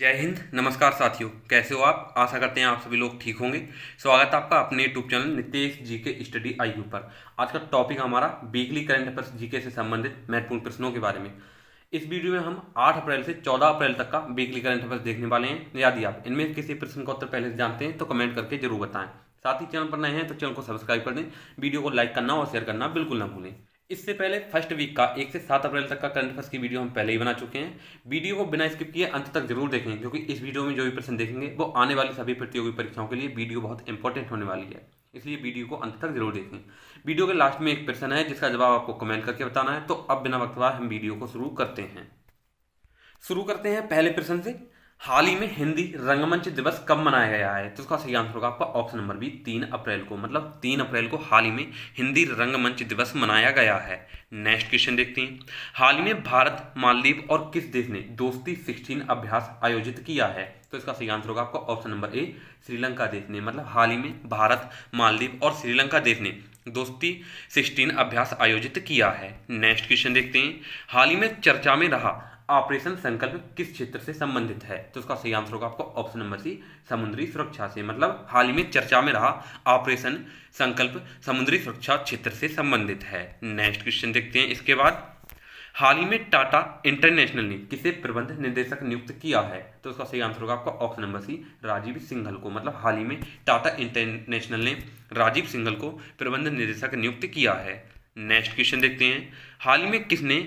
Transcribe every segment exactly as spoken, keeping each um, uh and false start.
जय हिंद। नमस्कार साथियों, कैसे हो आप? आशा करते हैं आप सभी लोग ठीक होंगे। स्वागत है आपका अपने यूट्यूब चैनल नितेश जी के स्टडी आई यू पर। आज का टॉपिक हमारा वीकली करंट अफेयर्स जीके से संबंधित महत्वपूर्ण प्रश्नों के बारे में। इस वीडियो में हम आठ अप्रैल से चौदह अप्रैल तक का वीकली करंट अफेयर्स देखने वाले हैं। यदि आप इनमें किसी प्रश्न का उत्तर पहले से जानते हैं तो कमेंट करके जरूर बताएं। साथ ही चैनल पर नए हैं तो चैनल को सब्सक्राइब कर दें, वीडियो को लाइक करना और शेयर करना बिल्कुल ना भूलें। इससे पहले फर्स्ट वीक का एक से सात अप्रैल तक का करंट अफेयर्स की वीडियो हम पहले ही बना चुके हैं। वीडियो को बिना स्किप किए अंत तक जरूर देखें, क्योंकि इस वीडियो में जो भी प्रश्न देखेंगे वो आने वाली सभी प्रतियोगी परीक्षाओं के लिए वीडियो बहुत इंपॉर्टेंट होने वाली है, इसलिए वीडियो को अंत तक जरूर देखें। वीडियो के लास्ट में एक प्रश्न है जिसका जवाब आपको कमेंट करके बताना है। तो अब बिना वक्त वाए हम वीडियो को शुरू करते हैं। शुरू करते हैं पहले प्रश्न से। हाल ही में हिंदी रंगमंच दिवस कब मनाया गया है? तो उसका सही आंसर होगा आपका ऑप्शन नंबर बी, तीन अप्रैल को। मतलब तीन अप्रैल को हाल ही में हिंदी रंगमंच दिवस मनाया गया है। नेक्स्ट क्वेश्चन देखते हैं। हाल ही में भारत, मालदीव और किस देश ने दोस्ती सिक्सटीन अभ्यास आयोजित किया है? तो इसका सही आंसर होगा आपका ऑप्शन नंबर ए, श्रीलंका देश ने। मतलब हाल ही में भारत, मालदीव और श्रीलंका देश ने दोस्ती सिक्सटीन अभ्यास आयोजित किया है। नेक्स्ट क्वेश्चन देखते हैं। हाल ही में चर्चा में रहा ऑपरेशन संकल्प किस क्षेत्र से संबंधित है? तो इसका सही आंसर होगा आपको ऑप्शन नंबर सी, समुद्री सुरक्षा से। मतलब हाल ही में चर्चा में रहा ऑपरेशन संकल्प समुद्री सुरक्षा क्षेत्र से संबंधित है। नेक्स्ट क्वेश्चन देखते हैं। इसके बाद हाल ही में टाटा इंटरनेशनल ने किसे प्रबंध निदेशक नियुक्त किया है? तो इसका सही आंसर होगा आपका option number C, Rajiv Singhal को। मतलब हाल ही में टाटा इंटरनेशनल ने राजीव सिंघल को प्रबंध निदेशक नियुक्त किया है। नेक्स्ट क्वेश्चन देखते हैं। हाल ही में किसने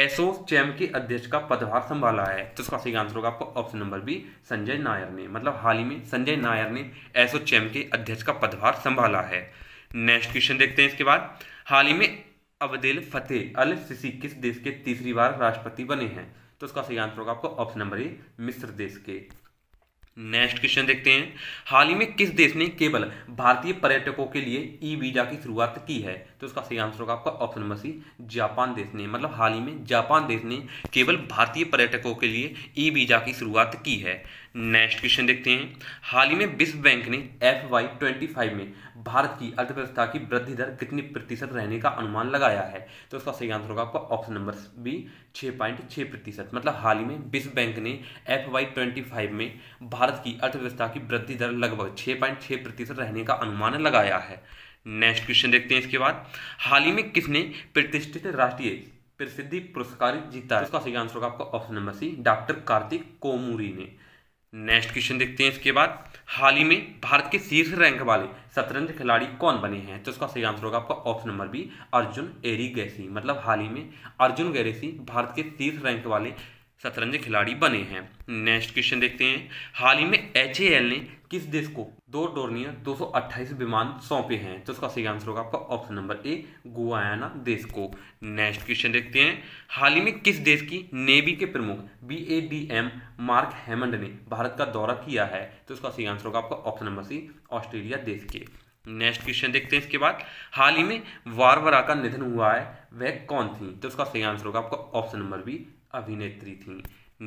एसओचैम के अध्यक्ष का पदभार संभाला है? तो इसका सही आंसर होगा आपको option number B, Sanjay Nair ने। मतलब हाल ही में संजय नायर ने एसओचैम के अध्यक्ष का पदभार संभाला है। नेक्स्ट क्वेश्चन देखते हैं। इसके बाद हाल ही में अब्देल फतेह अल-सिसी किस देश के तीसरी बार राष्ट्रपति बने हैं? तो इसका सही आंसर होगा आपको ऑप्शन नंबर ए, मिस्र देश के। नेक्स्ट क्वेश्चन देखते हैं। हाल ही में किस देश ने केवल भारतीय पर्यटकों के लिए ई वीजा की शुरुआत की है? तो इसका सही आंसर होगा आपका ऑप्शन नंबर सी, जापान देश ने। मतलब हाल ही में जापान देश ने केवल भारतीय पर्यटकों के लिए ई वीजा की शुरुआत की है। नेक्स्ट क्वेश्चन देखते हैं। हाल ही में विश्व बैंक ने एफ वाई ट्वेंटी फाइव में भारत की अर्थव्यवस्था की वृद्धि दर कितनी प्रतिशत रहने का अनुमान लगाया है? तो इसका सही आंसर होगा आपका ऑप्शन नंबर बी, छः पॉइंट छः प्रतिशत। मतलब हाल ही में विश्व बैंक ने एफ वाई ट्वेंटी फाइव में भारत की अर्थव्यवस्था की वृद्धि दर लगभग छः पॉइंट छः प्रतिशत रहने का अनुमान लगाया है। नेक्स्ट क्वेश्चन देखते हैं। इसके बाद हाल ही में किसने प्रतिष्ठित राष्ट्रीय प्रसिद्धि पुरस्कार जीता है? इसका सही आंसर होगा आपका option number C, doctor Kartik Komuri ने। नेक्स्ट क्वेश्चन देखते हैं। इसके बाद हाल ही में भारत के शीर्ष रैंक वाले शतरंज खिलाड़ी कौन बने हैं? तो इसका सही आंसर होगा आपका option number B, Arjun Erigaisi. मतलब हाल ही में अर्जुन एरिगेसी भारत के शीर्ष रैंक वाले शतरंज खिलाड़ी बने हैं। नेक्स्ट क्वेश्चन देखते हैं। हाल ही में एच ए एल ने किस देश को दो डोर्नियर दो सौ अट्ठाईस विमान सौंपे हैं? तो इसका सही आंसर होगा आपका ऑप्शन नंबर ए, गुयाना देश को। नेक्स्ट क्वेश्चन देखते हैं। हाल ही में किस देश की नेवी के प्रमुख B A D M Mark Hammond ने भारत का दौरा किया है? तो इसका सही आंसर होगा आपका ऑप्शन नंबर सी, ऑस्ट्रेलिया देश के। नेक्स्ट क्वेश्चन देखते हैं। इसके बाद हाल ही में वारवरा का निधन हुआ है, वह कौन थी? तो इसका सही आंसर होगा आपका ऑप्शन नंबर बी, अभिनेत्री थी।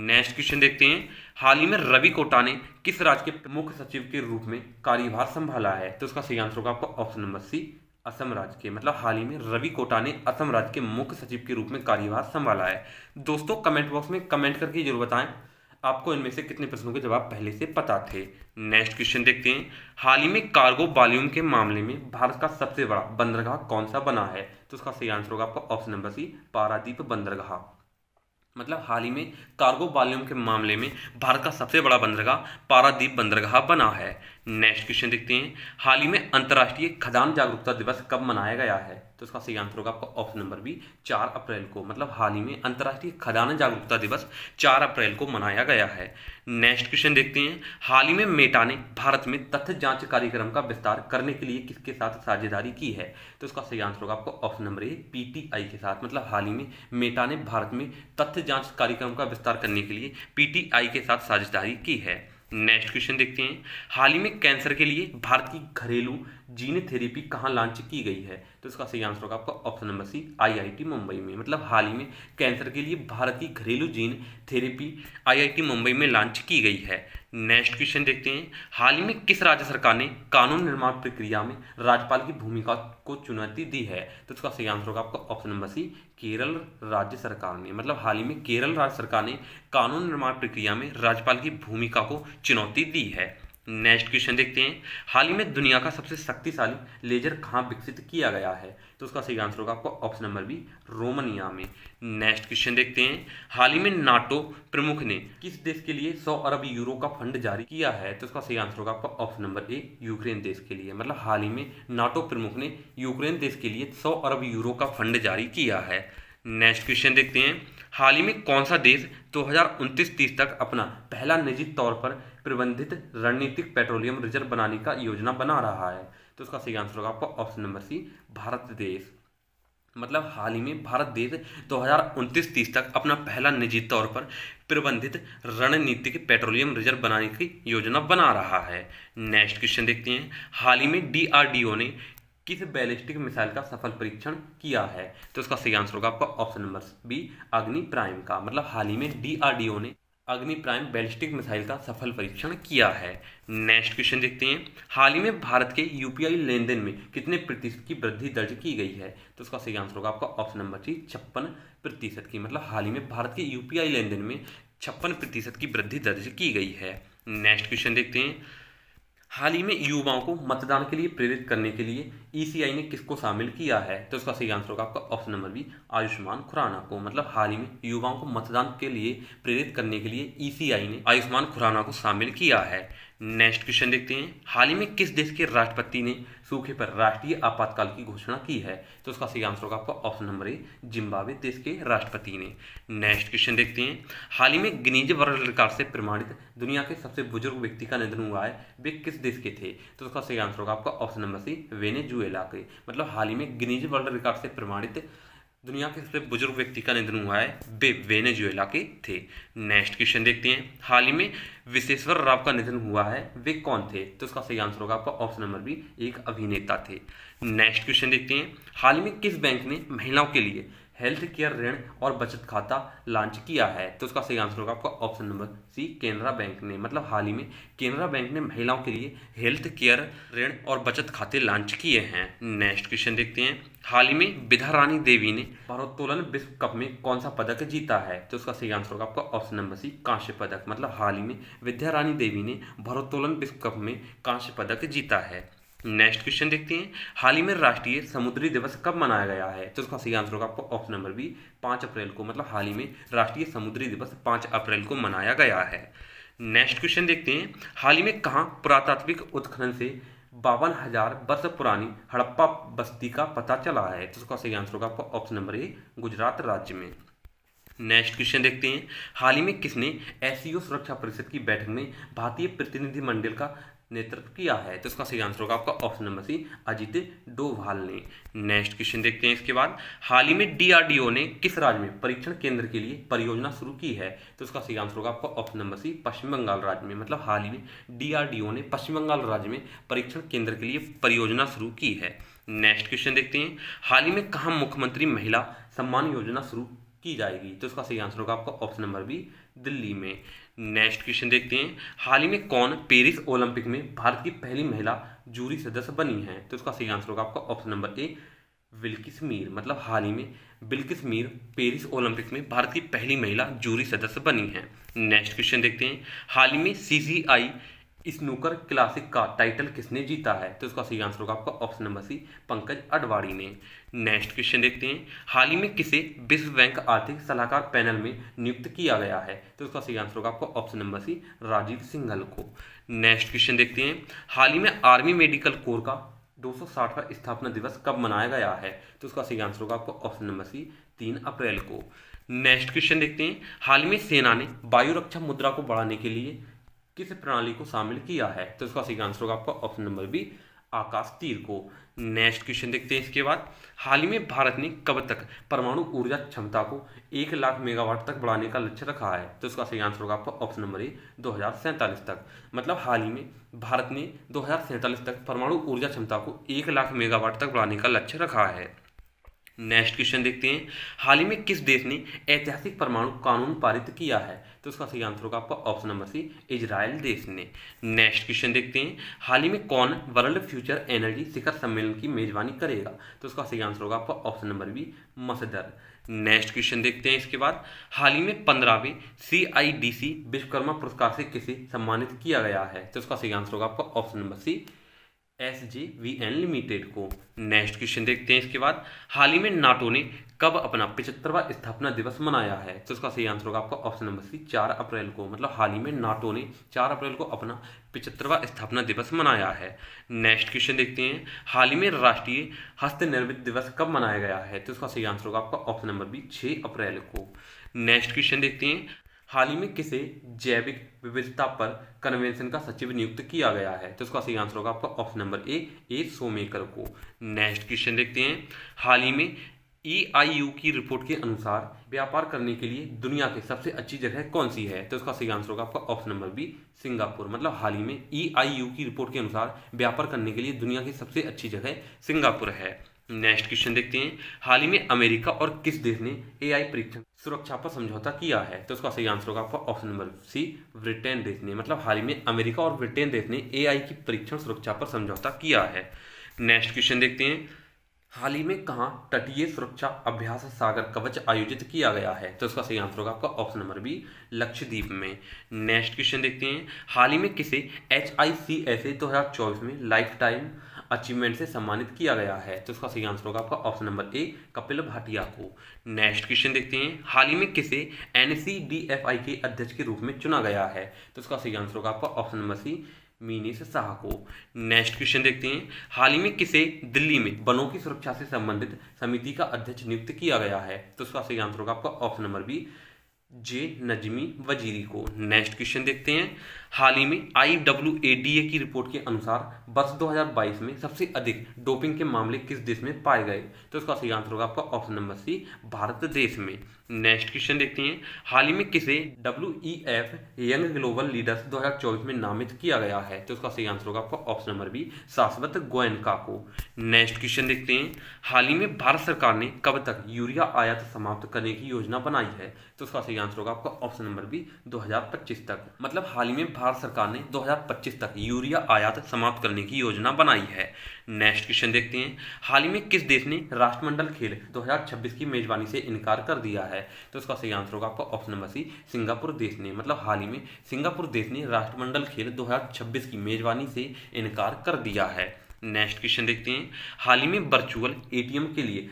नेक्स्ट क्वेश्चन देखते हैं। हाल ही में रवि कोटा ने किस राज्य के मुख्य सचिव के रूप में कार्यभार संभाला है? तो इसका सही आंसर होगा आपका ऑप्शन नंबर सी, असम राज्य के। मतलब हाल ही में रवि कोटा ने असम राज्य के मुख्य सचिव के रूप में कार्यभार संभाला है। दोस्तों कमेंट बॉक्स में कमेंट करके जरूर बताएं आपको इनमें से कितने प्रश्नों के जवाब पहले से पता थे। नेक्स्ट क्वेश्चन देखते हैं। हाल ही में कार्गो वॉल्यूम के मामले में भारत का सबसे बड़ा बंदरगाह कौन सा बना है? तो इसका सही आंसर होगा आपका ऑप्शन नंबर सी, पारादीप बंदरगाह। मतलब हाल ही में कार्गो वॉल्यूम के मामले में भारत का सबसे बड़ा बंदरगाह पारादीप बंदरगाह बना है। नेक्स्ट क्वेश्चन देखते हैं। हाल ही में अंतर्राष्ट्रीय खदान जागरूकता दिवस कब मनाया गया है? तो इसका सही आंसर होगा आपका ऑप्शन नंबर बी, चार अप्रैल को। मतलब हाल ही में अंतर्राष्ट्रीय खदान जागरूकता दिवस चार अप्रैल को मनाया गया है। नेक्स्ट क्वेश्चन देखते हैं। हाल ही में मेटा ने भारत में तथ्य जांच कार्यक्रम का विस्तार करने के लिए किसके साथ साझेदारी की है? तो इसका सही आंसर होगा आपको option number A, P T I के साथ। मतलब हाल ही में मेटा ने भारत में तथ्य जांच कार्यक्रम का विस्तार करने के लिए पी टी आई के साथ साझेदारी की है। नेक्स्ट क्वेश्चन देखते हैं। हाल ही में कैंसर के लिए भारत की घरेलू जीन थेरेपी कहाँ लॉन्च की गई है? तो इसका सही आंसर होगा आपका option number C, I I T Mumbai में। मतलब हाल ही में कैंसर के लिए भारत की घरेलू gene therapy I I T Mumbai में लॉन्च की गई है। नेक्स्ट क्वेश्चन देखते हैं, हाल ही में किस राज्य सरकार ने कानून निर्माण प्रक्रिया में राज्यपाल की भूमिका को चुनौती दी है? तो इसका सही आंसर होगा आपका ऑप्शन नंबर सी, केरल राज्य सरकार ने। मतलब हाल ही में केरल राज्य सरकार ने कानून निर्माण प्रक्रिया में राज्यपाल की भूमिका को चुनौती दी है। नेक्स्ट क्वेश्चन देखते हैं, हाल ही में दुनिया का सबसे शक्तिशाली लेजर कहाँ विकसित किया गया है? तो उसका सही आंसर होगा आपको ऑप्शन नंबर बी, रोमानिया में। नेक्स्ट क्वेश्चन देखते हैं, हाल ही में नाटो प्रमुख ने किस देश के लिए सौ अरब यूरो का फंड जारी किया है? तो उसका सही आंसर होगा आपका ऑप्शन नंबर ए, यूक्रेन देश के लिए। मतलब हाल ही में नाटो प्रमुख ने यूक्रेन देश के लिए सौ अरब यूरो का फंड जारी किया है। नेक्स्ट क्वेश्चन देखते हैं, हाल ही में कौन सा देश दो हजार उनतीस तीस तक अपना पहला निजी तौर पर प्रबंधित रणनीतिक पेट्रोलियम रिजर्व बनाने का योजना बना रहा है? तो इसका सही आंसर होगा आपका ऑप्शन नंबर सी, भारत देश। मतलब हाल ही में भारत देश दो हजार उनतीस तीस तक अपना पहला निजी तौर पर प्रबंधित रणनीतिक पेट्रोलियम रिजर्व बनाने की योजना बना रहा है। नेक्स्ट क्वेश्चन देखते हैं, हाल ही में डीआरडीओ ने किस बैलिस्टिक मिसाइल का सफल परीक्षण किया है? तो इसका सही आंसर होगा आपका option number B, Agni prime का। मतलब हाल ही में डीआरडीओ ने अग्नि प्राइम बैलिस्टिक मिसाइल का सफल परीक्षण किया है। नेक्स्ट क्वेश्चन देखते हैं, हाल ही में भारत के यूपीआई लेन देन में कितने प्रतिशत की वृद्धि दर्ज की गई है? तो इसका सही आंसर होगा आपका ऑप्शन नंबर सी, छप्पन प्रतिशत की। मतलब हाल ही में भारत के यूपीआई लेन देन में छप्पन प्रतिशत की वृद्धि दर्ज की गई है। नेक्स्ट क्वेश्चन देखते हैं, हाल ही में युवाओं को मतदान के लिए प्रेरित करने के लिए ईसीआई ने किसको शामिल किया है? तो इसका सही आंसर होगा आपका option number B, Ayushmann Khurrana को। मतलब हाल ही में युवाओं को मतदान के लिए प्रेरित करने के लिए ईसीआई ने आयुष्मान खुराना को शामिल किया है। नेक्स्ट क्वेश्चन देखते हैं, हाल ही में किस देश के राष्ट्रपति ने सूखे पर राष्ट्रीय आपातकाल की घोषणा की है? तो उसका सही आंसर होगा आपका ऑप्शन नंबर ए, जिम्बाब्वे देश के राष्ट्रपति ने। नेक्स्ट क्वेश्चन देखते हैं, हाल ही में गिनीज वर्ल्ड रिकॉर्ड से प्रमाणित दुनिया के सबसे बुजुर्ग व्यक्ति का निधन हुआ है, वे किस देश के थे? तो उसका सही आंसर होगा आपका ऑप्शन नंबर सी, वेनेजुएला के। मतलब हाल ही में गिनीज वर्ल्ड रिकॉर्ड से प्रमाणित दुनिया के सबसे बुजुर्ग व्यक्ति का निधन हुआ है, वे वेनेजुएला के थे। नेक्स्ट क्वेश्चन देखते हैं, हाल ही में विश्वेश्वर राव का निधन हुआ है, वे कौन थे? तो इसका सही आंसर होगा आपका ऑप्शन नंबर बी, एक अभिनेता थे। नेक्स्ट क्वेश्चन देखते हैं, हाल ही में किस बैंक ने महिलाओं के लिए हेल्थ केयर ऋण और बचत खाता लॉन्च किया है? तो इसका सही आंसर होगा आपका option number C, Canara bank ने। मतलब हाल ही में केनरा बैंक ने महिलाओं के लिए हेल्थ केयर ऋण और बचत खाते लॉन्च किए हैं। नेक्स्ट क्वेश्चन देखते हैं, हाल ही में विधा रानी देवी ने भारोत्तोलन विश्व कप में कौन सा पदक जीता है? तो इसका सही आंसर होगा आपका ऑप्शन नंबर सी, कांस्य पदक। मतलब हाल ही में विधा रानी देवी ने भारोत्तोलन विश्व कप में कांस्य पदक जीता है। नेक्स्ट क्वेश्चन देखते हैं, हाल ही में राष्ट्रीय समुद्री दिवस कब मनाया गया है? तो इसका सही आंसर होगा आपको ऑप्शन नंबर बी, पाँच अप्रैल को। मतलब हाल ही में राष्ट्रीय समुद्री दिवस पाँच अप्रैल को मनाया गया है। नेक्स्ट क्वेश्चन देखते हैं, हाल ही में कहाँ पुरातात्विक उत्खनन से बावन हजार वर्ष पुरानी हड़प्पा बस्ती का पता चला है? तो इसका सही आंसर होगा आपको ऑप्शन नंबर ए, गुजरात राज्य में। नेक्स्ट क्वेश्चन देखते हैं, हाल ही में किसने एससीओ सुरक्षा परिषद की बैठक में भारतीय प्रतिनिधिमंडल का नेतृत्व किया है? तो इसका सही आंसर होगा आपका option number C, Ajit Doval ने। नेक्स्ट क्वेश्चन देखते हैं, इसके बाद हाल ही में डीआरडीओ ने किस राज्य में परीक्षण केंद्र के लिए परियोजना शुरू की है? तो इसका सही आंसर होगा आपका option number C, Paschim Bangal राज्य में। मतलब हाल ही में डीआरडीओ ने पश्चिम बंगाल राज्य में परीक्षण केंद्र के लिए परियोजना शुरू की है। नेक्स्ट क्वेश्चन देखते हैं, हाल ही में कहाँ मुख्यमंत्री महिला सम्मान योजना शुरू की जाएगी? तो इसका सही आंसर होगा आपका ऑप्शन नंबर बी, दिल्ली में। नेक्स्ट क्वेश्चन देखते हैं, हाल ही में कौन पेरिस ओलंपिक में भारत की पहली महिला जूरी सदस्य बनी है? तो इसका सही आंसर होगा आपका option number A, Bilkis Mir. मतलब हाल ही में बिल्किस मीर पेरिस ओलंपिक में भारत की पहली महिला जूरी सदस्य बनी है। नेक्स्ट क्वेश्चन देखते हैं, हाल ही में सीसीआई स्नूकर क्लासिक का टाइटल किसने जीता है? तो इसका सही आंसर होगा आपका option number C, Pankaj Advani ने। नेक्स्ट क्वेश्चन देखते हैं, हाल ही में किसे विश्व बैंक आर्थिक सलाहकार पैनल में नियुक्त किया गया है? तो इसका सही आंसर होगा आपका option number C, Rajiv Singhal को। नेक्स्ट क्वेश्चन देखते हैं, हाल ही में आर्मी मेडिकल कोर का दो सौ साठवां स्थापना दिवस कब मनाया गया है? तो इसका सही आंसर होगा आपको ऑप्शन नंबर सी, तीन अप्रैल को। नेक्स्ट क्वेश्चन देखते हैं, हाल ही में सेना ने वायु रक्षा मुद्रा को बढ़ाने के लिए किस प्रणाली को शामिल किया है? तो इसका सही आंसर होगा आपका ऑप्शन नंबर बी, आकाश तीर को। नेक्स्ट क्वेश्चन देखते हैं, इसके बाद हाल ही में भारत ने कब तक परमाणु ऊर्जा क्षमता को एक लाख मेगावाट तक बढ़ाने का लक्ष्य रखा है? तो इसका सही आंसर होगा आपका ऑप्शन नंबर ए, दो हजार सैंतालीस तक। मतलब हाल ही में भारत ने दो हजार सैंतालीस तक परमाणु ऊर्जा क्षमता को एक लाख मेगावाट तक बढ़ाने का लक्ष्य रखा है। नेक्स्ट क्वेश्चन देखते हैं, हाल ही में किस देश ने ऐतिहासिक परमाणु कानून पारित किया है? तो उसका सही आंसर होगा आपका ऑप्शन नंबर सी, इजराइल देश ने। नेक्स्ट क्वेश्चन देखते हैं, हाल ही में कौन वर्ल्ड फ्यूचर एनर्जी शिखर सम्मेलन की मेजबानी करेगा? तो उसका सही आंसर होगा आपका option number B, Masdar. Next question देखते हैं, इसके बाद हाल ही में पंद्रहवें सी आई डी सी विश्वकर्मा पुरस्कार से किसे सम्मानित किया गया है? तो उसका सही आंसर होगा आपका option number C, S G V N limited को। नेक्स्ट क्वेश्चन देखते हैं, इसके बाद हाल ही में नाटो ने कब अपना पचहत्तरवां स्थापना दिवस मनाया है? तो इसका सही आंसर होगा आपका ऑप्शन नंबर सी, चार अप्रैल को। मतलब हाल ही में नाटो ने चार अप्रैल को अपना पचहत्तरवां स्थापना दिवस मनाया है। नेक्स्ट क्वेश्चन देखते हैं, हाल ही में राष्ट्रीय हस्तनिर्मित दिवस कब मनाया गया है? तो इसका सही आंसर होगा आपका ऑप्शन नंबर बी, छह अप्रैल को। नेक्स्ट क्वेश्चन देखते हैं, हाल ही में किसे जैविक विविधता पर कन्वेंशन का सचिव नियुक्त किया गया है? तो इसका सही आंसर होगा आपका ऑप्शन नंबर ए, ए सोमेकर को। नेक्स्ट क्वेश्चन देखते हैं, हाल ही में ई आई यू की रिपोर्ट के अनुसार व्यापार करने के लिए दुनिया की सबसे अच्छी जगह कौन सी है? तो इसका सही आंसर होगा आपका ऑप्शन नंबर बी, सिंगापुर। मतलब हाल ही में ई आई यू की रिपोर्ट के अनुसार व्यापार करने के लिए दुनिया की सबसे अच्छी जगह सिंगापुर है। नेक्स्ट क्वेश्चन देखते हैं, हाल ही में अमेरिका और किस देश ने ए आई परीक्षण सुरक्षा पर समझौता किया है? तो इसका सही आंसर होगा आपका ऑप्शन नंबर सी, ब्रिटेन देश ने। मतलब हाल ही में अमेरिका और ब्रिटेन देश ने एआई की परीक्षण सुरक्षा पर समझौता किया है। नेक्स्ट क्वेश्चन देखते हैं, हाल ही में कहाँ तटीय सुरक्षा अभ्यास सागर कवच आयोजित किया गया है? तो इसका सही आंसर होगा आपका ऑप्शन नंबर बी, लक्षद्वीप में। नेक्स्ट क्वेश्चन देखते हैं, हाल ही में किसे H I C S A दो हजार चौबीस में लाइफ टाइम अचीवमेंट से सम्मानित किया गया है? तो इसका सही आंसर होगा आपका option number A, Kapil Bhatia को। नेक्स्ट क्वेश्चन देखते हैं, हाल ही में किसे N C D F I के अध्यक्ष के रूप में चुना गया है? तो इसका सही आंसर होगा आपका ऑप्शन नंबर सी, मीनीस साहा को। नेक्स्ट क्वेश्चन देखते हैं, हाल ही में किसे दिल्ली में वनों की सुरक्षा से संबंधित समिति का अध्यक्ष नियुक्त किया गया है? तो इसका सही आंसर होगा आपका option number B, J Najmi Waziri को। नेक्स्ट क्वेश्चन देखते हैं, हाल ही में I W A D A की रिपोर्ट के अनुसार वर्ष दो हजार बाईस में सबसे अधिक डोपिंग के मामले किस देश में पाए गए? तो इसका सही आंसर होगा आपका ऑप्शन नंबर सी, भारत देश में। नेक्स्ट क्वेश्चन देखते हैं, हाल ही में किसे W E F young global leaders दो हजार चौबीस में नामित किया गया है? तो इसका सही आंसर होगा आपका option number B, Shashwat Goenka को। नेक्स्ट क्वेश्चन देखते हैं, हाल ही में भारत सरकार ने कब तक यूरिया आयात समाप्त करने की योजना बनाई है? तो इसका सही आंसर होगा आपका ऑप्शन नंबर बी, दो हजार पच्चीस तक। मतलब हाल ही में भारत सरकार ने दो हजार पच्चीस तक यूरिया आयात समाप्त करने की योजना बनाई है। नेक्स्ट क्वेश्चन देखते हैं, हाल ही में किस देश ने राष्ट्रमंडल खेल दो हजार छब्बीस की मेजबानी से इनकार कर दिया है? तो इसका सही आंसर होगा आपका ऑप्शन नंबर सी, सिंगापुर देश ने। मतलब हाल ही में सिंगापुर देश ने राष्ट्रमंडल खेल दो हजार छब्बीस की मेजबानी से इनकार कर दिया है। नेक्स्ट क्वेश्चन देखते हैं, हाल ही में वर्चुअल एटीएम के लिए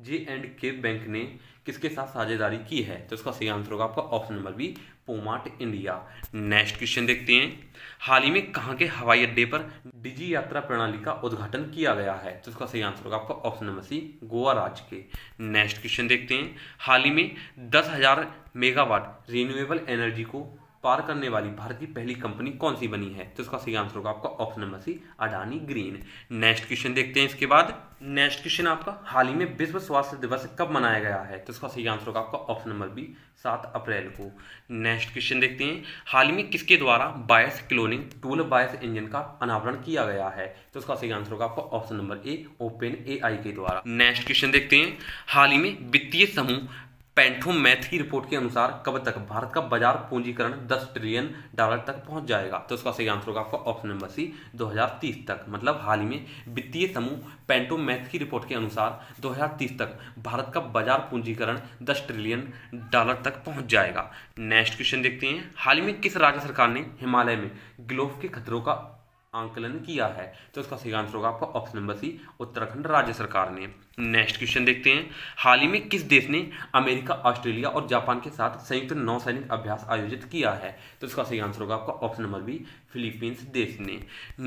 जे एंड के बैंक ने किसके साथ साझेदारी की है? तो इसका सही आंसर होगा आपका ऑप्शन नंबर बी, पोमाट इंडिया। नेक्स्ट क्वेश्चन देखते हैं, हाल ही में कहाँ के हवाई अड्डे पर डिजी यात्रा प्रणाली का उद्घाटन किया गया है? तो इसका सही आंसर होगा आपका ऑप्शन नंबर सी, गोवा राज्य के। नेक्स्ट क्वेश्चन देखते हैं, हाल ही में दस हजार मेगावाट रिन्यूएबल एनर्जी को पार करने वाली भारत की पहली कंपनी कौन सी बनी है? तो इसका सही आंसर होगा आपका option number C, Adani green. Next question देखते हैं, इसके बाद नेक्स्ट क्वेश्चन आपका हाल ही में विश्व स्वास्थ्य दिवस कब मनाया गया है? तो इसका सही आंसर होगा आपका ऑप्शन नंबर बी, सात अप्रैल को। नेक्स्ट क्वेश्चन देखते हैं, हाल ही में किसके द्वारा voice cloning tool voice engine का अनावरण किया गया है? तो इसका सही आंसर होगा आपका option number A, open A I के द्वारा। नेक्स्ट क्वेश्चन देखते हैं, हाल ही में वित्तीय समूह पेंटोमैथ की रिपोर्ट के अनुसार कब तक भारत का बाजार पूंजीकरण दस ट्रिलियन डॉलर तक पहुंच जाएगा? तो इसका सही आंसर होगा आपका ऑप्शन नंबर सी, दो हजार तीस तक। मतलब हाल ही में वित्तीय समूह पेंटोमैथ की रिपोर्ट के अनुसार दो हजार तीस तक भारत का बाजार पूंजीकरण दस ट्रिलियन डॉलर तक पहुंच जाएगा। नेक्स्ट क्वेश्चन देखते हैं, हाल ही में किस राज्य सरकार ने हिमालय में ग्लोब के खतरों का आंकलन किया है? तो इसका सही आंसर होगा आपका ऑप्शन नंबर सी, उत्तराखंड राज्य सरकार ने। नेक्स्ट क्वेश्चन देखते हैं, हाल ही में किस देश ने अमेरिका, ऑस्ट्रेलिया और जापान के साथ संयुक्त नौसैनिक अभ्यास आयोजित किया है? तो इसका सही आंसर होगा आपका ऑप्शन नंबर बी, फिलीपींस देश ने।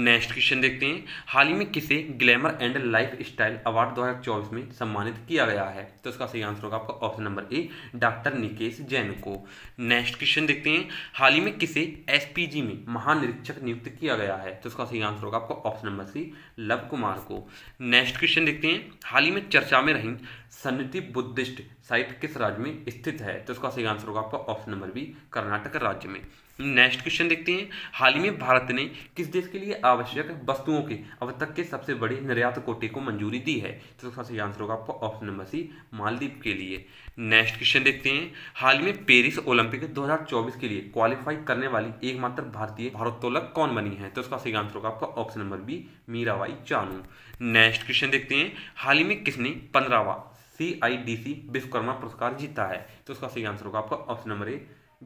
नेक्स्ट क्वेश्चन देखते हैं, हाल ही में किसे glamour and lifestyle award दो हजार चौबीस में सम्मानित किया गया है? तो इसका सही आंसर होगा आपका option number A, doctor Nikesh Jain को। नेक्स्ट क्वेश्चन देखते हैं, हाल ही में किसे एस पी जी में महानिरीक्षक नियुक्त किया गया है? इसका सही आंसर होगा आपका option number C, Lav Kumar को। नेक्स्ट क्वेश्चन देखते हैं, हाल ही में चर्चा में रही सन्निधि बुद्धिस्ट साइट किस राज्य में स्थित है? तो इसका सही आंसर होगा आपका ऑप्शन नंबर बी, कर्नाटक राज्य में। नेक्स्ट क्वेश्चन देखते हैं, हाल ही में भारत ने किस देश के लिए आवश्यक वस्तुओं के अब तक के सबसे बड़े निर्यात कोटे को मंजूरी दी है? तो इसका सही आंसर होगा आपका ऑप्शन नंबर सी, मालदीव के लिए। नेक्स्ट क्वेश्चन देखते हैं, हाल ही में पेरिस ओलंपिक दो हज़ार चौबीस के लिए क्वालिफाई करने वाली एकमात्र भारतीय भारोत्तोलक कौन बनी है? तो इसका सही आंसर होगा आपका option number B, Mirabai Chanu. Next question देखते हैं, हाल ही में किसने पंद्रहवां सी आई डी सी विश्वकर्मा पुरस्कार जीता है? तो इसका सही आंसर होगा आपका ऑप्शन नंबर ए,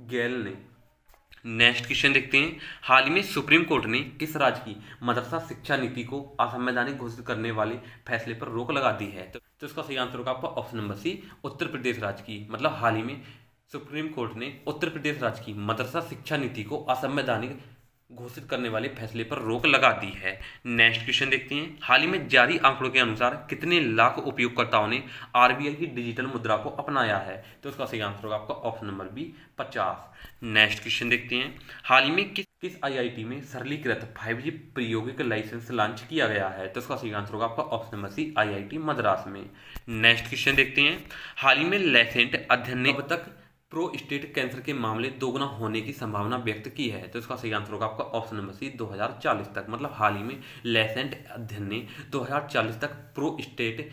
गेल ने। नेक्स्ट क्वेश्चन देखते हैं, हाल ही में सुप्रीम कोर्ट ने किस राज्य की मदरसा शिक्षा नीति को असंवैधानिक घोषित करने वाले फैसले पर रोक लगा दी है? तो, तो इसका सही आंसर होगा आपका ऑप्शन नंबर सी, उत्तर प्रदेश राज्य की। मतलब हाल ही में सुप्रीम कोर्ट ने उत्तर प्रदेश राज्य की मदरसा शिक्षा नीति को असंवैधानिक घोषित करने वाले फैसले पर रोक लगा दी है। नेक्स्ट क्वेश्चन देखते हैं, हाल ही में जारी आंकड़ों के अनुसार कितने लाख उपयोगकर्ताओं ने आरबीआई की डिजिटल मुद्रा को अपनाया है? तो इसका सही आंसर होगा आपका ऑप्शन नंबर बी, पचास। नेक्स्ट क्वेश्चन देखते हैं, हाल ही में किस किस आईआईटी में सरलीकृत फाइव जी प्रायोगिक लाइसेंस लॉन्च किया गया है? तो इसका सही आंसर होगा आपका option number C, IIT Madras में। नेक्स्ट क्वेश्चन देखते हैं, हाल ही में लेसेंट अध्ययन ने अब तक प्रोस्टेट कैंसर के मामले दोगुना होने की संभावना व्यक्त की है? तो इसका सही आंसर होगा आपका ऑप्शन नंबर सी, दो हज़ार चालीस तक। मतलब हाल ही में लेसेंट अध्ययन ने दो हज़ार चालीस तक प्रोस्टेट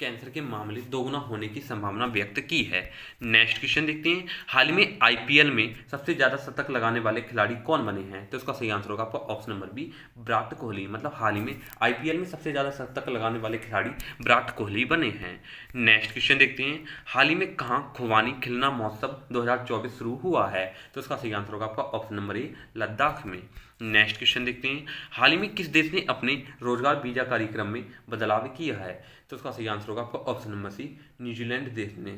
कैंसर के मामले दोगुना होने की संभावना व्यक्त की है। नेक्स्ट क्वेश्चन देखते हैं, हाल ही में आईपीएल में सबसे ज़्यादा शतक लगाने वाले खिलाड़ी कौन बने हैं? तो इसका सही आंसर होगा आपका option number B, Virat Kohli. मतलब हाल ही में आईपीएल में सबसे ज़्यादा शतक लगाने वाले खिलाड़ी विराट कोहली बने हैं। नेक्स्ट क्वेश्चन देखते हैं, हाल ही में कहाँ खुबानी खिलना महोत्सव दो हज़ार चौबीस शुरू हुआ है? तो इसका सही आंसर होगा आपका ऑप्शन नंबर ए, लद्दाख में। नेक्स्ट क्वेश्चन देखते हैं, हाल ही में किस देश ने अपने रोजगार वीजा कार्यक्रम में बदलाव किया है? तो इसका सही आंसर होगा आपका ऑप्शन नंबर सी, न्यूजीलैंड देश ने।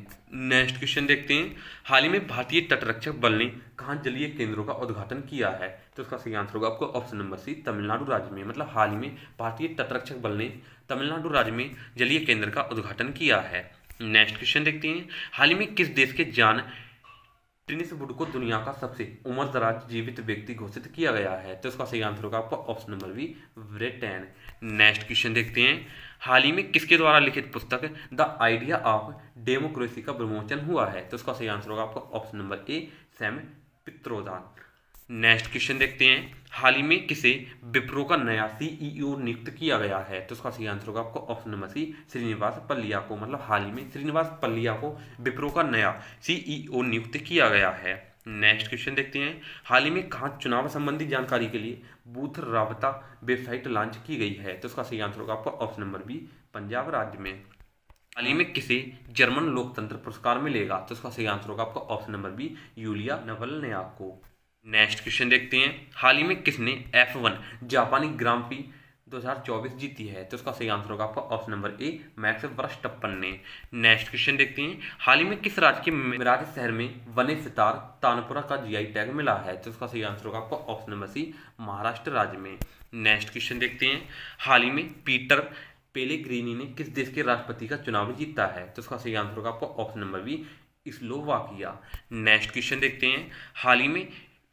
नेक्स्ट क्वेश्चन देखते हैं, हाल ही में भारतीय तटरक्षक बल ने कहाँ जलीय केंद्रों का उद्घाटन किया है? तो इसका सही आंसर होगा आपको ऑप्शन नंबर सी, तमिलनाडु राज्य में। मतलब हाल ही में भारतीय तटरक्षक बल ने तमिलनाडु राज्य में जलीय केंद्र का उद्घाटन किया है। नेक्स्ट क्वेश्चन देखते हैं, हाल ही में किस देश के जान टेनिस वुड को दुनिया का सबसे उम्रदराज जीवित व्यक्ति घोषित किया गया है? तो इसका सही आंसर होगा आपका option number B, Britain. Next question देखते हैं, हाल ही में किसके द्वारा लिखित पुस्तक द आइडिया ऑफ डेमोक्रेसी का विमोचन हुआ है? तो इसका सही आंसर होगा आपका ऑप्शन नंबर ए, सैम पित्रोदान। नेक्स्ट क्वेश्चन देखते हैं, हाल ही में किसे विप्रो का नया सीईओ नियुक्त किया गया है? तो इसका सही आंसर होगा आपको ऑप्शन नंबर सी, श्रीनिवास पल्लिया को। मतलब हाल ही में श्रीनिवास पल्लिया को विप्रो का नया सीईओ नियुक्त किया गया है। नेक्स्ट क्वेश्चन देखते हैं, हाल ही में कहाँ चुनाव संबंधी जानकारी के लिए बूथ राबता वेबसाइट लॉन्च की गई है? तो इसका सही आंसर होगा आपका ऑप्शन नंबर बी, पंजाब राज्य में। हाल ही में किसे जर्मन लोकतंत्र पुरस्कार मिलेगा? तो इसका सही आंसर होगा आपका option number B, Yulia Navalnaya को। नेक्स्ट क्वेश्चन देखते हैं, हाल ही में किसने एफ वन जापानी ग्रां प्री दो हज़ार चौबीस जीती है? तो इसका सही आंसर होगा आपका option number A, Max Verstappen ने। नेक्स्ट क्वेश्चन देखते हैं, हाल ही में किस राज्य के मिराज शहर में वने सितार तानपुरा का जीआई टैग मिला है? तो इसका सही आंसर होगा आपका ऑप्शन नंबर सी, महाराष्ट्र राज्य में। नेक्स्ट क्वेश्चन देखते हैं, हाल ही में पीटर पेलेग्रिनी ने किस देश के राष्ट्रपति का चुनाव जीता है? तो इसका सही आंसर होगा आपका option number B, Slovakia. Next question देखते हैं, हाल ही में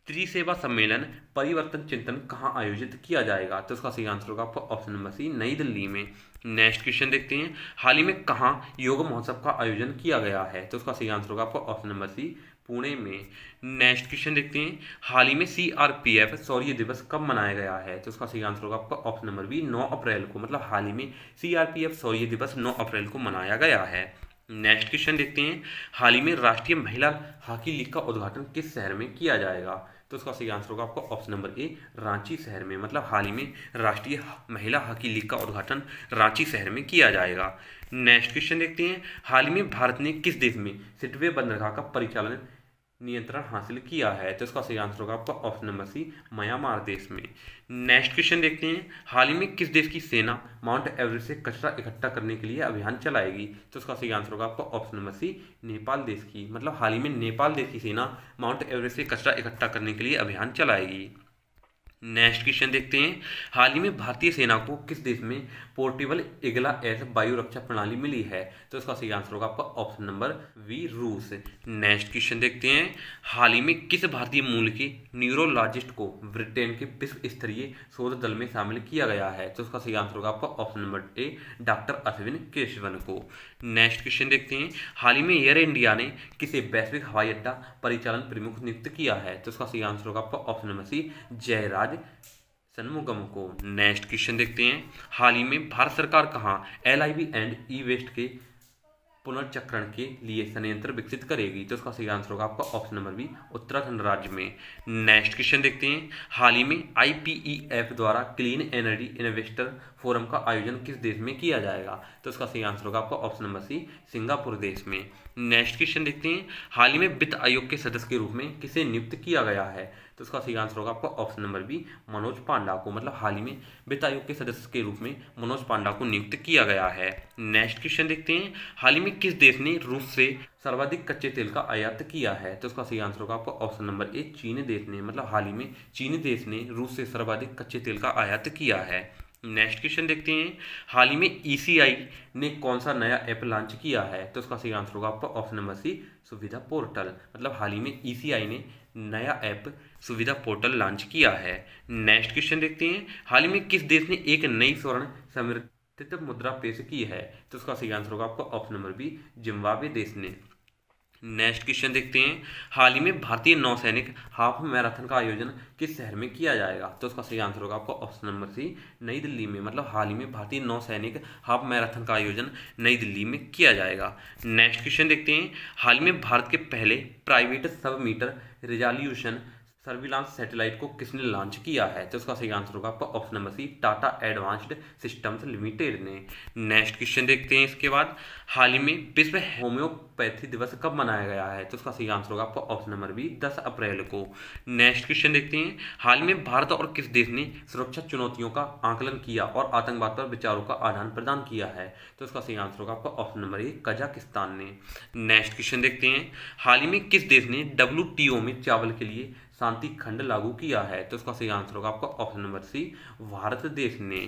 त्रिसेवा सम्मेलन परिवर्तन चिंतन कहाँ आयोजित किया जाएगा? तो इसका सही आंसर होगा आपका ऑप्शन नंबर सी, नई दिल्ली में। नेक्स्ट क्वेश्चन देखते हैं, हाल ही में कहाँ योग महोत्सव का आयोजन किया गया है? तो इसका सही आंसर होगा आपका ऑप्शन नंबर सी, पुणे में। नेक्स्ट क्वेश्चन देखते हैं, हाल ही में सीआरपीएफ शौर्य दिवस कब मनाया गया है? तो इसका सही आंसर होगा आपका ऑप्शन नंबर बी, नौ अप्रैल को। मतलब हाल ही में सीआरपीएफ शौर्य दिवस नौ अप्रैल को मनाया गया है। नेक्स्ट क्वेश्चन देखते हैं, हाल ही में राष्ट्रीय महिला हॉकी लीग का उद्घाटन किस शहर में किया जाएगा? तो इसका सही आंसर होगा आपका ऑप्शन नंबर ए, रांची शहर में। मतलब हाल ही में राष्ट्रीय महिला हॉकी लीग का उद्घाटन रांची शहर में किया जाएगा। नेक्स्ट क्वेश्चन देखते हैं, हाल ही में भारत ने किस देश में सिटवे बंदरगाह का परिचालन नियंत्रण हासिल किया है? तो इसका सही आंसर होगा आपका ऑप्शन नंबर सी, म्यांमार देश में। नेक्स्ट क्वेश्चन देखते हैं, हाल ही में किस देश की सेना माउंट एवरेस्ट से कचरा इकट्ठा करने के लिए अभियान चलाएगी? तो इसका सही आंसर होगा आपका ऑप्शन नंबर सी, नेपाल देश की। मतलब हाल ही में नेपाल देश की सेना माउंट एवरेस्ट से कचरा इकट्ठा करने के लिए अभियान चलाएगी। नेक्स्ट क्वेश्चन देखते हैं, हाल ही में भारतीय सेना को किस देश में पोर्टेबल इगला एस वायु रक्षा प्रणाली मिली है? तो इसका सही आंसर होगा आपका ऑप्शन नंबर वी रूस। नेक्स्ट क्वेश्चन देखते हैं, हाल ही में किस भारतीय मूल के न्यूरोलॉजिस्ट को ब्रिटेन के विश्व स्तरीय शोध दल में शामिल किया गया है? तो इसका सही आंसर होगा आपका option number A doctor Ashwin Keshavan को। नेक्स्ट क्वेश्चन देखते हैं, हाल ही में एयर इंडिया ने किसे वैश्विक हवाई अड्डा परिचालन प्रमुख नियुक्त किया है? तो इसका सही आंसर होगा आपका option number C Jayaraj Shanmugam को। नेक्स्ट क्वेश्चन देखते हैं, हाल ही में भारत सरकार कहां L I V and E waste के पुनर्चक्रण के लिए संयंत्र विकसित करेगी? तो इसका सही आंसर होगा आपका ऑप्शन नंबर बी उत्तराखंड राज्य में। नेक्स्ट क्वेश्चन देखते हैं, हाल ही में आई पी ई एफ द्वारा क्लीन एनर्जी इन्वेस्टर फोरम का आयोजन किस देश में किया जाएगा? तो इसका सही आंसर होगा आपका ऑप्शन नंबर सी सिंगापुर देश में। नेक्स्ट क्वेश्चन देखते हैं, हाल ही में वित्त आयोग के सदस्य के रूप में किसे नियुक्त किया गया है? तो इसका सही आंसर होगा आपका option number B Manoj Panda को। मतलब हाल ही में वित्त आयोग के सदस्य के रूप में मनोज पांडा को नियुक्त किया गया है। नेक्स्ट क्वेश्चन देखते हैं, हाल ही में किस देश ने रूस से सर्वाधिक कच्चे तेल का आयात किया है? तो इसका सही आंसर होगा आपका ऑप्शन नंबर ए चीन देश ने। मतलब हाल ही में चीन देश ने रूस से सर्वाधिक कच्चे तेल का आयात किया है। नेक्स्ट क्वेश्चन देखते हैं, हाल ही में ई सी आई ने कौन सा नया ऐप लॉन्च किया है? तो इसका सही आंसर होगा आपका ऑप्शन नंबर सी सुविधा पोर्टल। मतलब हाल ही में ई सी आई ने नया ऐप सुविधा पोर्टल लॉन्च किया है। नेक्स्ट क्वेश्चन देखते हैं, हाल ही में किस देश ने एक नई स्वर्ण समर्थित मुद्रा पेश की है? तो इसका सही आंसर होगा आपका ऑप्शन नंबर बी जिम्बाब्वे देश ने। नेक्स्ट क्वेश्चन देखते हैं, हाल ही में भारतीय नौसैनिक हाफ मैराथन का आयोजन किस शहर में किया जाएगा? तो इसका सही आंसर होगा आपका ऑप्शन नंबर सी नई दिल्ली में। मतलब हाल ही में भारतीय नौसैनिक हाफ मैराथन का आयोजन नई दिल्ली में किया जाएगा। नेक्स्ट क्वेश्चन देखते हैं, हाल ही में भारत के पहले प्राइवेट सब मीटर रिजॉल्यूशन सर्विलांस सैटेलाइट को किसने लॉन्च किया है? तो इसका सही आंसर होगा आपका option number C Tata advanced systems limited ने। नेक्स्ट क्वेश्चन देखते हैं, इसके बाद हाल ही में विश्व होम्योपैथी दिवस कब मनाया गया है? तो इसका सही आंसर होगा आपका ऑप्शन नंबर बी दस अप्रैल को। नेक्स्ट क्वेश्चन देखते हैं, हाल में भारत और किस देश ने सुरक्षा चुनौतियों का आंकलन किया और आतंकवाद पर विचारों का आदान प्रदान किया है? तो इसका सही आंसर होगा आपका ऑप्शन नंबर ए कजाकिस्तान ने। नेक्स्ट क्वेश्चन देखते हैं, हाल ही में किस देश ने डब्ल्यू टी ओ में चावल के लिए शांति खंड लागू किया है? तो इसका सही आंसर होगा आपका ऑप्शन नंबर सी भारत देश ने।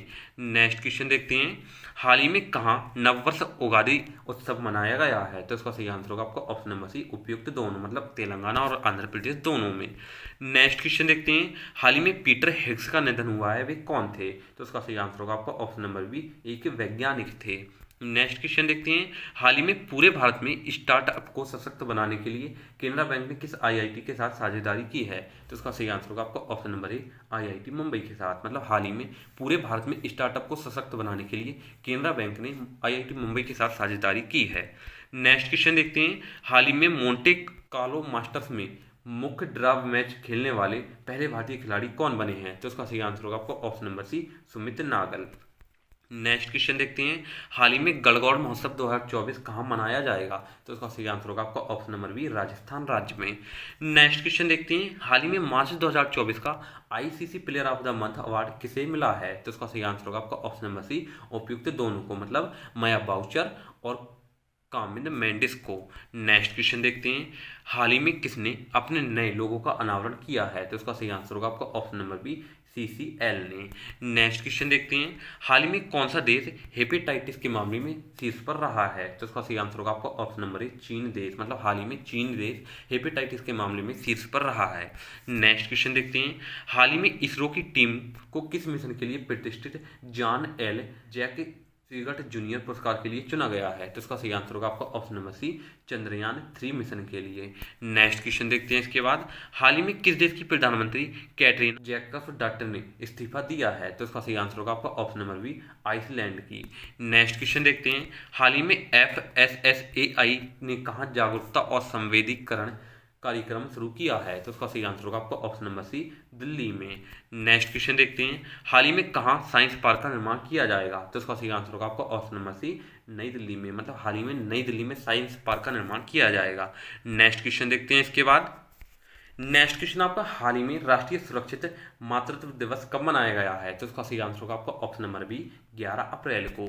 नेक्स्ट क्वेश्चन देखते हैं, हाल ही में कहाँ नववर्ष उगादी उत्सव मनाया गया है? तो इसका सही आंसर होगा आपका ऑप्शन नंबर सी उपयुक्त दोनों, मतलब तेलंगाना और आंध्र प्रदेश दोनों में। नेक्स्ट क्वेश्चन देखते हैं, हाल ही में पीटर हिग्स का निधन हुआ है, वे कौन थे? तो इसका सही आंसर होगा आपका ऑप्शन नंबर बी एक वैज्ञानिक थे। नेक्स्ट क्वेश्चन देखते हैं, हाल ही में पूरे भारत में स्टार्टअप को सशक्त बनाने के लिए केनरा बैंक ने किस आई आई टी के साथ साझेदारी की है? तो इसका सही आंसर होगा आपका option number A I I T Mumbai के साथ। मतलब हाल ही में पूरे भारत में स्टार्टअप को सशक्त बनाने के लिए केनरा बैंक ने आई आई टी मुंबई के साथ साझेदारी की है। नेक्स्ट क्वेश्चन देखते हैं, हाल ही में मोंटे कार्लो मास्टर्स में मुख्य ड्रा मैच खेलने वाले पहले भारतीय खिलाड़ी कौन बने हैं? तो इसका सही आंसर होगा आपका option number C Sumit Nagal. Next question देखते हैं, हाल ही में गणगौर महोत्सव दो हज़ार चौबीस कहाँ मनाया जाएगा? तो इसका सही आंसर होगा आपका ऑप्शन नंबर बी राजस्थान राज्य में। नेक्स्ट क्वेश्चन देखते हैं, हाल ही में मार्च दो हज़ार चौबीस का I C C player of the month award किसे मिला है? तो इसका सही आंसर होगा आपका ऑप्शन नंबर सी उपयुक्त दोनों को, मतलब माया बाउचर और कामिन मेंडिस को। नेक्स्ट क्वेश्चन देखते हैं, हाल ही में किसने अपने नए लोगों का अनावरण किया है? तो इसका सही आंसर होगा आपका option number B C C L ने। नेक्स्ट क्वेश्चन देखते हैं, हाल ही में कौन सा देश हेपेटाइटिस के मामले में शीर्ष पर रहा है? तो इसका सही आंसर होगा आपका ऑप्शन नंबर ए चीन देश। मतलब हाल ही में चीन देश हेपेटाइटिस के मामले में शीर्ष पर रहा है। नेक्स्ट क्वेश्चन देखते हैं, हाल ही में इसरो की टीम को किस मिशन के लिए प्रतिष्ठित John L Jack Swigert junior पुरस्कार के लिए चुना गया है? तो इसका सही आंसर होगा आपका option number C Chandrayaan three mission के लिए। नेक्स्ट क्वेश्चन देखते हैं, इसके बाद हाल ही में किस देश की प्रधानमंत्री कैटरीन जैकब डॉटर ने इस्तीफा दिया है? तो इसका सही आंसर होगा आपका ऑप्शन नंबर बी आइसलैंड की। नेक्स्ट क्वेश्चन देखते हैं, हाल ही में F S S A I ने कहाँ जागरूकता और संवेदीकरण कार्यक्रम शुरू किया है? तो इसका सही आंसर होगा आपका ऑप्शन नंबर सी दिल्ली में। नेक्स्ट क्वेश्चन देखते हैं, हाल ही में कहाँ साइंस पार्क का निर्माण किया जाएगा? तो इसका सही आंसर होगा आपका ऑप्शन नंबर सी नई दिल्ली में। मतलब हाल ही में नई दिल्ली में साइंस पार्क का निर्माण किया जाएगा। नेक्स्ट क्वेश्चन देखते हैं, इसके बाद नेक्स्ट क्वेश्चन आपका हाल ही में राष्ट्रीय सुरक्षित मातृत्व दिवस कब मनाया गया है? तो इसका सही आंसर होगा आपका ऑप्शन नंबर बी ग्यारह अप्रैल को।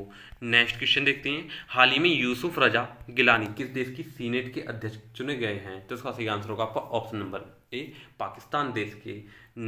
नेक्स्ट क्वेश्चन देखते हैं, हाल ही में यूसुफ रजा गिलानी किस देश की सीनेट के अध्यक्ष चुने गए हैं? तो इसका सही आंसर होगा आपका ऑप्शन नंबर ए पाकिस्तान देश के।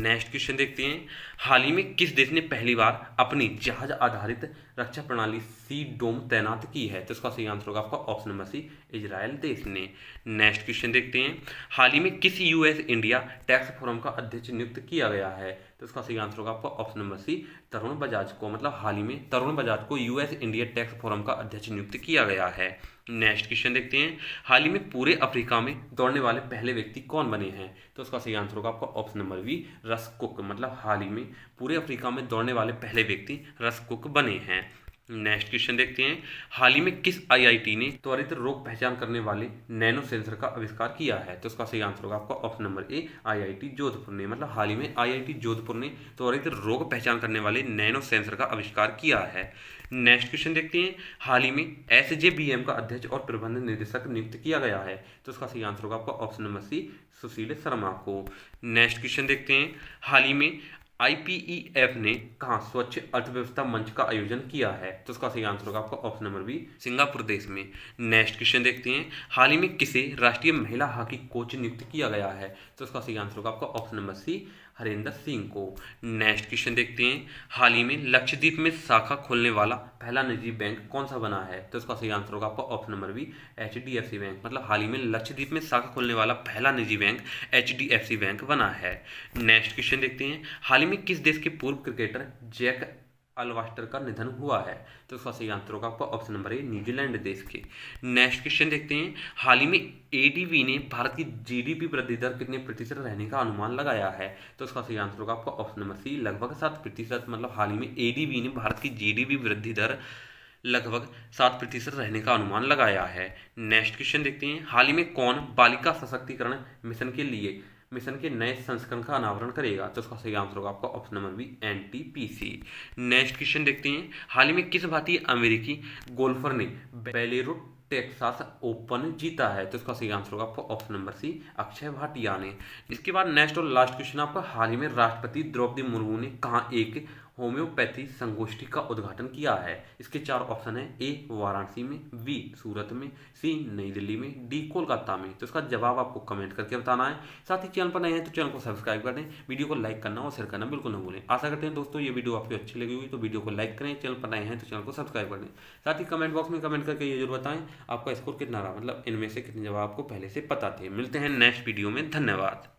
नेक्स्ट क्वेश्चन देखते हैं, हाल ही में किस देश ने पहली बार अपनी जहाज आधारित रक्षा प्रणाली सी डोम तैनात की है? तो इसका सही आंसर होगा आपका ऑप्शन नंबर सी इजराइल देश ने। नेक्स्ट क्वेश्चन देखते हैं, हाल ही में किस यूएस इंडिया टैक्स फोरम का अध्यक्ष नियुक्त किया गया है? तो इसका सही आंसर होगा आपका option number C Tarun Bajaj को। मतलब हाल ही में तरुण बजाज को यूएस इंडिया टैक्स फोरम का अध्यक्ष नियुक्त किया गया है। नेक्स्ट क्वेश्चन देखते हैं, हाल ही में पूरे अफ्रीका में दौड़ने वाले पहले व्यक्ति कौन बने हैं? तो उसका सही आंसर होगा आपका option number B Russ Cook. मतलब हाल ही में पूरे अफ्रीका में दौड़ने वाले पहले व्यक्ति रस कुक बने हैं। नेक्स्ट क्वेश्चन देखते हैं, हाल ही में किस आईआईटी ने त्वरित रोग पहचान करने वाले नैनो सेंसर का आविष्कार किया है? तो इसका सही आंसर होगा आपका option number A IIT Jodhpur ने। मतलब हाल ही में आईआईटी जोधपुर ने त्वरित रोग पहचान करने वाले नैनो सेंसर का आविष्कार किया है। नेक्स्ट क्वेश्चन देखते हैं, हाल ही में एसजेबीएम का अध्यक्ष और प्रबंध निदेशक नियुक्त किया गया है? तो इसका सही आंसर होगा आपका option number C Sushil Sharma को। नेक्स्ट क्वेश्चन देखते हैं, हाल ही में आईपीईएफ ने कहाँ स्वच्छ अर्थव्यवस्था मंच का आयोजन किया है? तो इसका सही आंसर होगा आपका ऑप्शन नंबर बी सिंगापुर देश में। नेक्स्ट क्वेश्चन देखते हैं, हाल ही में किसे राष्ट्रीय महिला हॉकी कोच नियुक्त किया गया है? तो इसका सही आंसर होगा आपका option number C Harinder Singh को। नेक्स्ट क्वेश्चन देखते हैं, हाल ही में लक्षद्वीप में शाखा खोलने वाला पहला निजी बैंक कौन सा बना है? तो इसका सही आंसर होगा आपका option number B HDFC bank. मतलब हाल ही में लक्षद्वीप में शाखा खोलने वाला पहला निजी बैंक एचडीएफसी बैंक बना है। नेक्स्ट क्वेश्चन देखते हैं, हाल ही में किस देश के पूर्व क्रिकेटर जैक अल्वास्टर का निधन हुआ है? तो इसका सही आंसर होगा आपका ऑप्शन नंबर ए न्यूजीलैंड देश के। नेक्स्ट क्वेश्चन देखते हैं, हाल ही में एडीबी ने भारत की जीडीपी वृद्धि दर कितने प्रतिशत रहने का अनुमान लगाया है? तो इसका सही आंसर होगा आपका ऑप्शन नंबर सी लगभग सात प्रतिशत। मतलब हाल ही में एडीबी ने भारत की जीडीपी वृद्धि दर लगभग सात प्रतिशत रहने का अनुमान लगाया है। नेक्स्ट क्वेश्चन देखते हैं, हाल ही में कौन बालिका सशक्तिकरण मिशन के लिए मिशन के नए संस्करण का अनावरण करेगा? तो इसका सही आंसर होगा आपका option number B NTPC. Next question देखते हैं, हाल ही में किस भारतीय अमेरिकी गोल्फर ने बेलेरो टेक्सास ओपन जीता है? तो इसका सही आंसर होगा आपका option number C Akshay Bhatia ने। इसके बाद नेक्स्ट और लास्ट क्वेश्चन आपका, हाल ही में राष्ट्रपति द्रौपदी मुर्मू ने कहाँ एक होम्योपैथी संगोष्ठी का उद्घाटन किया है? इसके चार ऑप्शन है, ए वाराणसी में, बी सूरत में, सी नई दिल्ली में, डी कोलकाता में। तो इसका जवाब आपको कमेंट करके बताना है। साथ ही चैनल पर नए हैं तो चैनल को सब्सक्राइब कर दें, वीडियो को लाइक करना और शेयर करना बिल्कुल न भूलें। आशा करते हैं दोस्तों ये वीडियो आपको अच्छी लगी हुई, तो वीडियो को लाइक करें, चैनल पर नए हैं तो चैनल को सब्सक्राइब कर दें। साथ ही कमेंट बॉक्स में कमेंट करके ये जरूर बताएं आपका स्कोर कितना रहा, मतलब इनमें से कितने जवाब आपको पहले से पता थे। मिलते हैं नेक्स्ट वीडियो में, धन्यवाद।